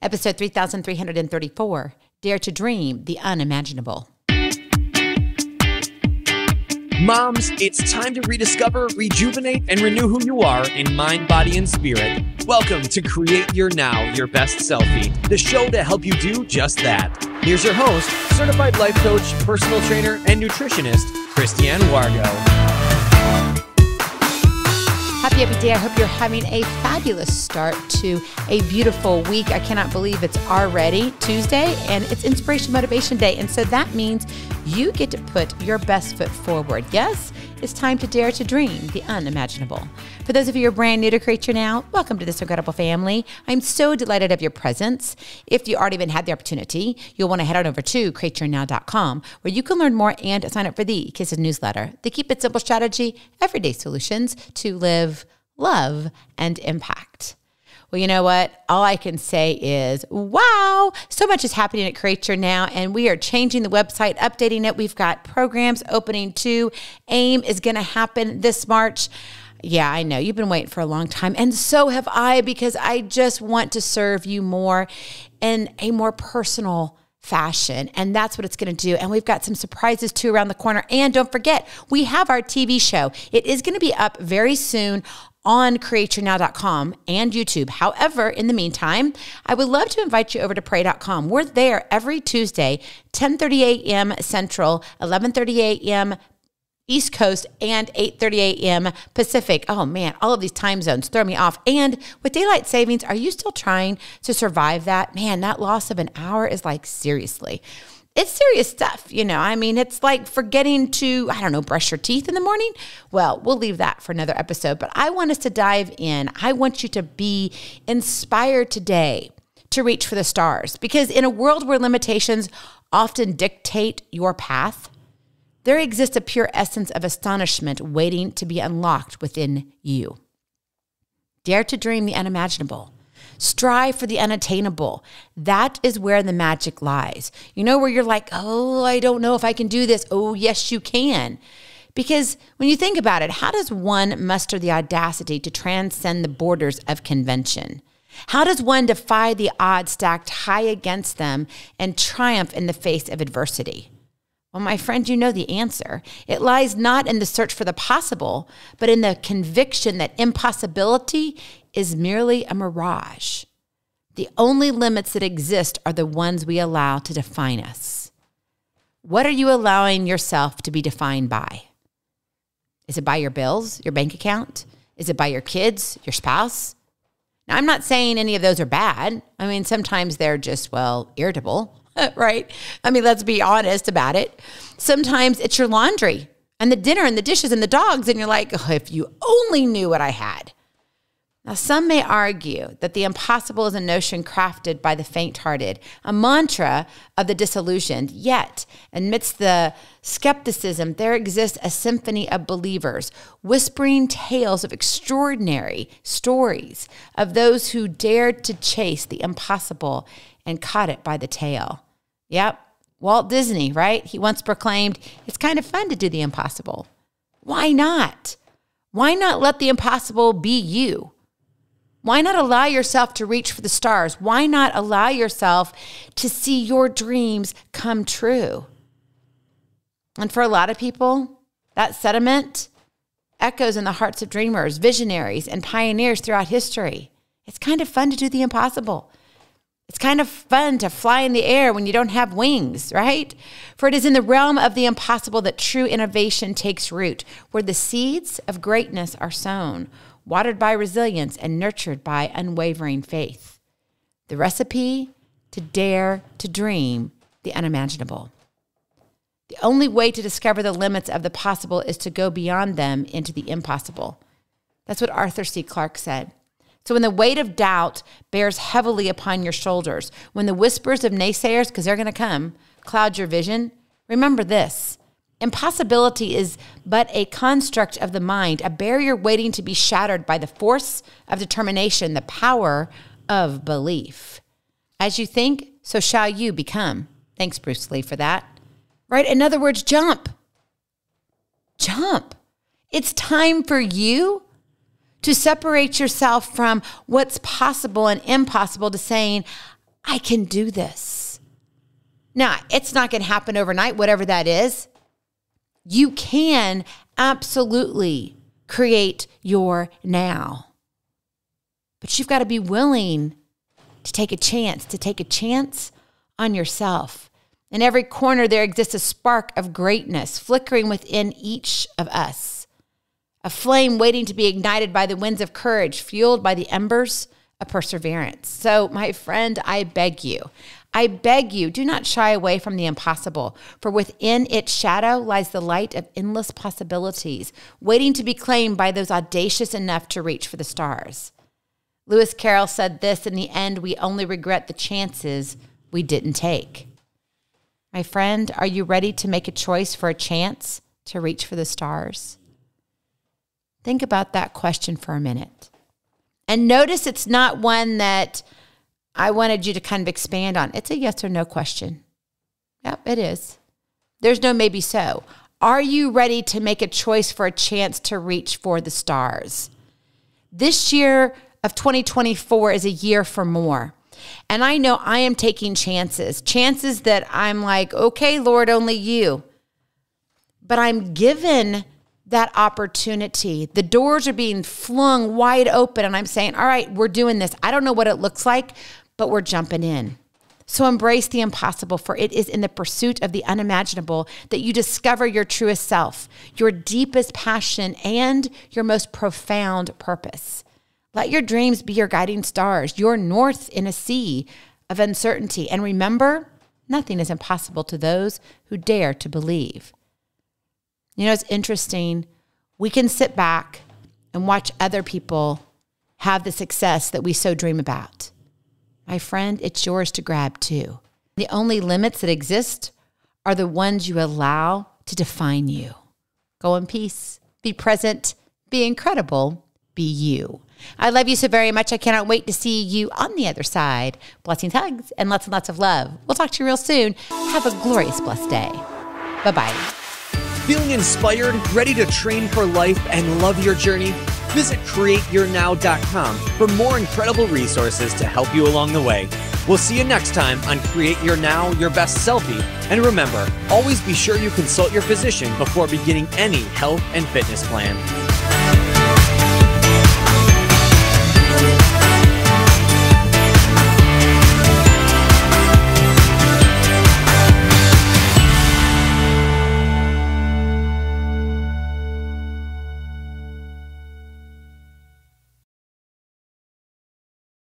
Episode 3334, Dare to Dream the Unimaginable. Moms, it's time to rediscover, rejuvenate, and renew who you are in mind, body, and spirit. Welcome to Create Your Now, Your Best Selfie, the show to help you do just that. Here's your host, certified life coach, personal trainer, and nutritionist, Kristianne Wargo. Happy day. I hope you're having a fabulous start to a beautiful week. I cannot believe it's already Tuesday, and it's Inspiration Motivation Day, and so that means you get to put your best foot forward. Yes, it's time to dare to dream the unimaginable. For those of you who are brand new to Create Your Now, welcome to this incredible family. I'm so delighted of your presence. If you already even had the opportunity, you'll want to head on over to createyournow.com, where you can learn more and sign up for the Kisses newsletter, the Keep It Simple strategy, everyday solutions to live, love, and impact. Well, you know what? All I can say is, wow, so much is happening at Create Your Now, and we are changing the website, updating it. We've got programs opening too. AIM is going to happen this March. Yeah, I know. You've been waiting for a long time, and so have I, because I just want to serve you more in a more personal fashion, and that's what it's going to do. And we've got some surprises too around the corner. And don't forget, we have our TV show. It is going to be up very soon on createyournow.com and YouTube. However, in the meantime, I would love to invite you over to Pray.com. We're there every Tuesday, 10:30 a.m. Central, 11:30 a.m. East Coast, and 8:30 a.m. Pacific. Oh man, all of these time zones throw me off. And with daylight savings, are you still trying to survive that? Man, that loss of an hour is like, seriously. It's serious stuff, you know. I mean, it's like forgetting to, I don't know, brush your teeth in the morning. Well, we'll leave that for another episode, but I want us to dive in. I want you to be inspired today to reach for the stars, because in a world where limitations often dictate your path, there exists a pure essence of astonishment waiting to be unlocked within you. Dare to dream the unimaginable. Strive for the unattainable. That is where the magic lies. You know, where you're like, oh, I don't know if I can do this. Oh, yes, you can. Because when you think about it, how does one muster the audacity to transcend the borders of convention? How does one defy the odds stacked high against them and triumph in the face of adversity? Well, my friend, you know the answer. It lies not in the search for the possible, but in the conviction that impossibility is merely a mirage. The only limits that exist are the ones we allow to define us. What are you allowing yourself to be defined by? Is it by your bills, your bank account? Is it by your kids, your spouse? Now, I'm not saying any of those are bad. I mean, sometimes they're just, well, irritable. Right? I mean, let's be honest about it. Sometimes it's your laundry and the dinner and the dishes and the dogs, and you're like, oh, if you only knew what I had. Now, some may argue that the impossible is a notion crafted by the faint-hearted, a mantra of the disillusioned. Yet, amidst the skepticism, there exists a symphony of believers whispering tales of extraordinary stories of those who dared to chase the impossible and caught it by the tail. Yep, Walt Disney, right? He once proclaimed, it's kind of fun to do the impossible. Why not? Why not let the impossible be you? Why not allow yourself to reach for the stars? Why not allow yourself to see your dreams come true? And for a lot of people, that sentiment echoes in the hearts of dreamers, visionaries, and pioneers throughout history. It's kind of fun to do the impossible. It's kind of fun to fly in the air when you don't have wings, right? For it is in the realm of the impossible that true innovation takes root, where the seeds of greatness are sown, watered by resilience and nurtured by unwavering faith. The recipe to dare to dream the unimaginable. The only way to discover the limits of the possible is to go beyond them into the impossible. That's what Arthur C. Clarke said. So when the weight of doubt bears heavily upon your shoulders, when the whispers of naysayers, because they're going to come, cloud your vision, remember this. Impossibility is but a construct of the mind, a barrier waiting to be shattered by the force of determination, the power of belief. As you think, so shall you become. Thanks, Bruce Lee, for that. Right? In other words, jump. Jump. It's time for you to separate yourself from what's possible and impossible to saying, I can do this. Now, it's not going to happen overnight, whatever that is. You can absolutely create your now. But you've got to be willing to take a chance on yourself. In every corner, there exists a spark of greatness flickering within each of us, a flame waiting to be ignited by the winds of courage, fueled by the embers of perseverance. So, my friend, I beg you, do not shy away from the impossible, for within its shadow lies the light of endless possibilities, waiting to be claimed by those audacious enough to reach for the stars. Lewis Carroll said this: in the end, we only regret the chances we didn't take. My friend, are you ready to make a choice for a chance to reach for the stars? Think about that question for a minute. And notice it's not one that I wanted you to kind of expand on. It's a yes or no question. Yep, it is. There's no maybe so. Are you ready to make a choice for a chance to reach for the stars? This year of 2024 is a year for more. And I know I am taking chances that I'm like, okay, Lord, only you. But I'm given that opportunity. The doors are being flung wide open and I'm saying, all right, we're doing this. I don't know what it looks like, but we're jumping in. So embrace the impossible, for it is in the pursuit of the unimaginable that you discover your truest self, your deepest passion, and your most profound purpose. Let your dreams be your guiding stars, your north in a sea of uncertainty. And remember, nothing is impossible to those who dare to believe. You know, it's interesting. We can sit back and watch other people have the success that we so dream about. My friend, it's yours to grab too. The only limits that exist are the ones you allow to define you. Go in peace, be present, be incredible, be you. I love you so very much. I cannot wait to see you on the other side. Blessings, hugs, and lots of love. We'll talk to you real soon. Have a glorious, blessed day. Bye-bye. Feeling inspired, ready to train for life, and love your journey? Visit createyournow.com for more incredible resources to help you along the way. We'll see you next time on Create Your Now, Your Best Selfie. And remember, always be sure you consult your physician before beginning any health and fitness plan.